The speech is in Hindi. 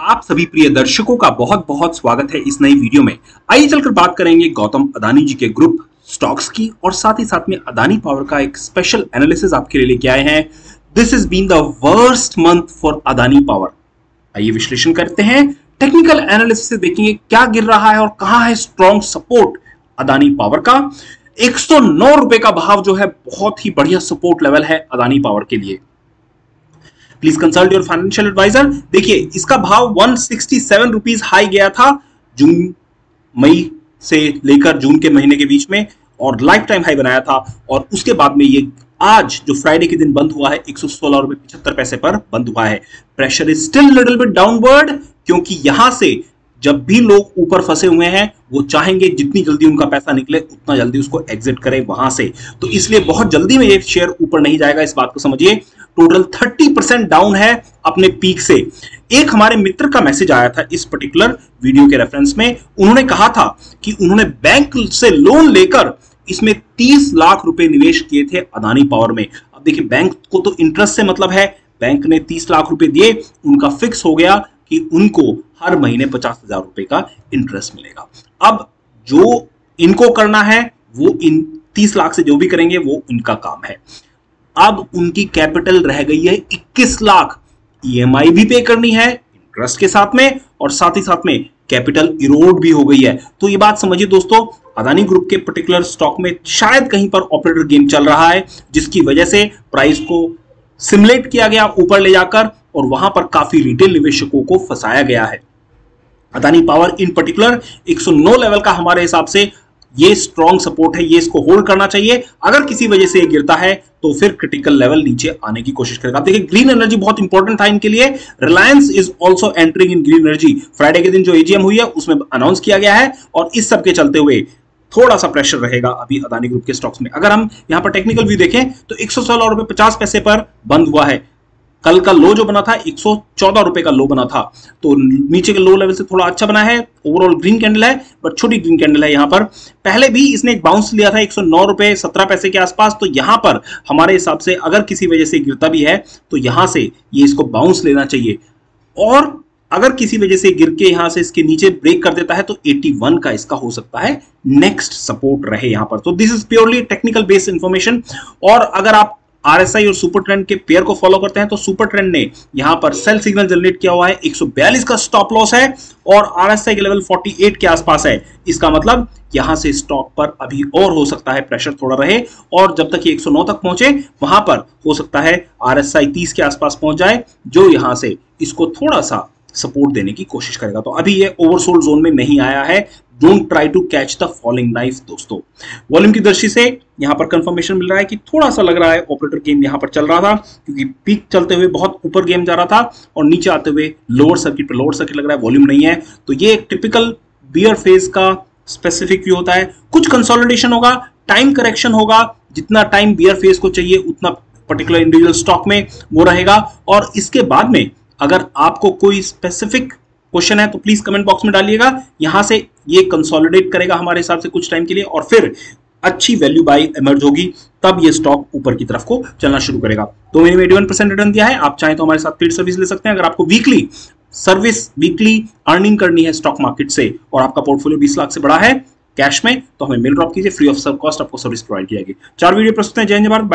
आप सभी प्रिय दर्शकों का बहुत बहुत स्वागत है इस नई वीडियो में। आइए चलकर बात करेंगे गौतम अदानी जी के ग्रुप स्टॉक्स की और साथ ही साथ में अदानी पावर का एक स्पेशल एनालिसिस आपके लिए लेके आए हैं। This is been the worst month for Adani power. आइए विश्लेषण करते हैं, टेक्निकल एनालिसिस से देखेंगे क्या गिर रहा है और कहां है स्ट्रॉन्ग सपोर्ट अदानी पावर का। 109 रुपए का भाव जो है बहुत ही बढ़िया सपोर्ट लेवल है अदानी पावर के लिए। Please consult your financial adviser. देखिए इसका भाव 167 रुपीज हाई गया था जून मई से लेकर जून के महीने के बीच में और लाइफ टाइम हाई बनाया था और उसके बाद में ये आज जो फ्राइडे के दिन बंद हुआ है 116 रुपए 75 पैसे पर बंद हुआ है। Pressure is still little bit downward क्योंकि यहां से जब भी लोग ऊपर फंसे हुए हैं वो चाहेंगे जितनी जल्दी उनका पैसा निकले उतना जल्दी उसको एग्जिट करें वहां से, तो इसलिए बहुत जल्दी में ये शेयर ऊपर नहीं जाएगा, इस बात को समझिए। टोटल 30% डाउन है अपने पीक से। एक हमारे मित्र का मैसेज आया था इस पर्टिकुलर वीडियो के रेफरेंस में, उन्होंने कहा था कि उन्होंने बैंक से लोन लेकर इसमें 30 लाख रुपए निवेश किए थे अदानी पावर में। अब देखिए बैंक को तो इंटरेस्ट से मतलब है, बैंक ने 30 लाख रुपए दिए, उनका फिक्स हो गया कि उनको हर महीने 50,000 रुपए का इंटरेस्ट मिलेगा। अब जो इनको करना है वो इन 30 लाख से जो भी करेंगे वो इनका काम है। अब उनकी कैपिटल रह गई है 21 लाख, ईएमआई भी पे करनी है इंटरेस्ट के साथ में और साथ ही साथ में कैपिटल इरोड भी हो गई है। तो ये बात समझिए दोस्तों, अदानी ग्रुप के पर्टिकुलर स्टॉक में शायद कहीं पर ऑपरेटर गेम चल रहा है जिसकी वजह से प्राइस को सिमुलेट किया गया ऊपर ले जाकर और वहां पर काफी रिटेल निवेशकों को फंसाया गया है। Adani power in particular 109 level का हमारे हिसाब से ये स्ट्रॉन्ग सपोर्ट है, ये इसको होल्ड करना चाहिए। अगर किसी वजह से ये गिरता है तो फिर क्रिटिकल लेवल नीचे आने की कोशिश करेगा। देखिए ग्रीन एनर्जी बहुत इंपॉर्टेंट था इनके लिए। Reliance is also entering in green energy. Friday के दिन जो एजीएम हुई है उसमें अनाउंस किया गया है और इस सब के चलते हुए थोड़ा सा प्रेशर रहेगा अभी अदानी ग्रुप के स्टॉक्स में। अगर हम यहाँ पर टेक्निकल व्यू देखें तो 116 रुपए 50 पैसे पर बंद हुआ है। कल का लो जो बना था 114 रुपए का लो बना था, तो नीचे के लो लेवल से थोड़ा अच्छा बना है। ओवरऑल ग्रीन कैंडल है बट छोटी ग्रीन कैंडल है। यहाँ पर पहले भी इसने एक बाउंस लिया था 109 रुपए 17 पैसे के आसपास, तो यहाँ पर हमारे हिसाब से अगर किसी वजह से गिरता भी है तो यहाँ से ये इसको बाउंस लेना चाहिए और अगर किसी वजह से गिर के यहाँ से इसके नीचे ब्रेक कर देता है तो 81 का इसका हो सकता है नेक्स्ट सपोर्ट रहे यहाँ पर। तो this is purely technical based information. और अगर आप आरएसआई और सुपर ट्रेंड के पेयर को फॉलो करते हैं तो सुपर ट्रेंड ने यहां पर सेल सिग्नल जनरेट किया हुआ है, 142 का स्टॉप लॉस है और आरएसआई के लेवल 48 के आसपास है। इसका मतलब यहां से स्टॉक पर अभी और हो सकता है प्रेशर थोड़ा रहे और जब तक ये 109 तक पहुंचे वहां पर हो सकता है आरएसआई 30 के आसपास पहुंच जाए जो यहां से इसको थोड़ा सा सपोर्ट देने की कोशिश करेगा। तो अभी ये ओवरसोल्ड जोन में नहीं आया है। Don't try to catch the falling knife दोस्तों। वॉल्यूम की दृष्टि से यहाँ पर कंफर्मेशन मिल रहा है कि थोड़ा सा लग रहा है ऑपरेटर गेम यहाँ पर चल रहा था क्योंकि पीक चलते हुए बहुत ऊपर गेम जा रहा था और नीचे आते हुए लोअर सर्किट पर लोअर सर्किट लग रहा है, वॉल्यूम नहीं है। तो ये एक टिपिकल बियर फेज का स्पेसिफिक व्यू होता है। कुछ कंसोलिडेशन होगा, टाइम करेक्शन होगा, जितना टाइम बियर फेज को चाहिए उतना पर्टिकुलर इंडिविजुअल स्टॉक में वो रहेगा। और इसके बाद में अगर आपको कोई स्पेसिफिक क्वेश्चन है तो प्लीज कमेंट बॉक्स में डालिएगा। यहां से ये कंसोलिडेट करेगा हमारे हिसाब से कुछ टाइम के लिए और फिर अच्छी वैल्यू बाय इमर्ज होगी, तब ये स्टॉक ऊपर की तरफ को चलना शुरू करेगा। तो मैंने 81% रिटर्न दिया है। आप चाहें तो हमारे साथ पेड सर्विस ले सकते हैं। अगर आपको वीकली सर्विस वीकली अर्निंग करनी है स्टॉक मार्केट से और आपका पोर्टफोलियो 20 लाख से बड़ा है कैश में, तो हमें मेल ड्रॉप कीजिए, फ्री ऑफ कॉस्ट आपको सर्विस प्रोवाइड की जाएगी। 4 वीडियो प्रस्तुत है। जय हिंद भारत।